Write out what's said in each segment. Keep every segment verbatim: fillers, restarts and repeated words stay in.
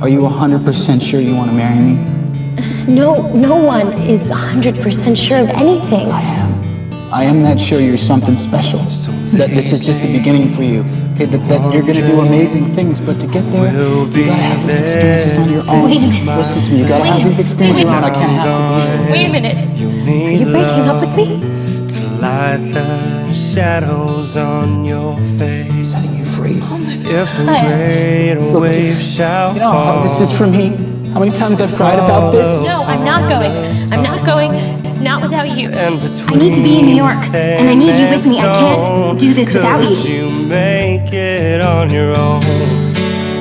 Are you one hundred percent sure you want to marry me? No, no one is one hundred percent sure of anything. I am. I am that sure you're something special. That this is just the beginning for you. That, that you're going to do amazing things, but to get there, you got to have these experiences on your own. Wait a minute. Listen to me, you got to have these experiences on your own. I can't have to be. Wait a minute. Are you breaking up with me? To light the shadows on your face. Setting you free. If a great wave shall fall. You know how hard this is for me? How many times I've cried about this? No, I'm not going. I'm not going. Not without you. I need to be in New York, and I need you with me. I can't do this without you. Could you make it on your own?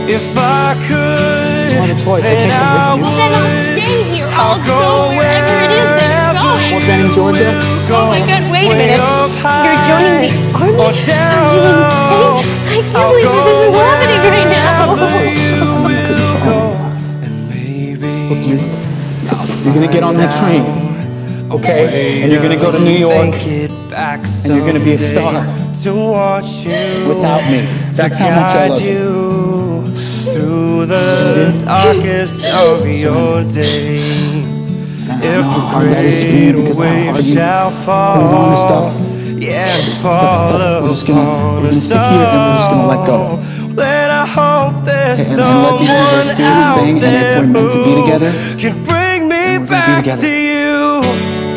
If I could, I have a choice. I can't go with you. Then I'll stay here. I'll go wherever it is that it's going. What's that in Georgia? Oh my God, wait a minute. You're joining the army? Are you insane? I can't believe this is happening right now. Look, you, you're going to get on that train, okay? And you're going to go to New York, and you're going to be a star without me. That's how much I love you. Through the darkest of your days. If a great wave shall fall, yeah, fall upon us all, then I hope there's someone out there who can bring me back to you.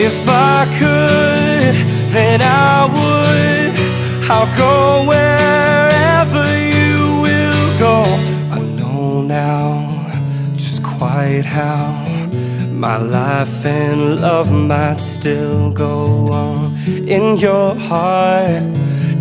If I could, then I would. I'll go wherever you will go. I know now just quite how my life and love might still go on. In your heart,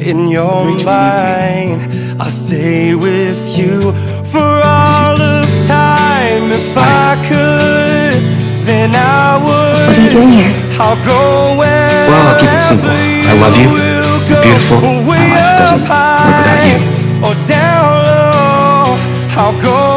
in your mind, I'll stay with you for all of time. If I could, then I would. What are you doing here? I'll go wherever. Well, I'll keep it simple. I love you. You're beautiful. My life doesn't work without you. Or down low, I'll go.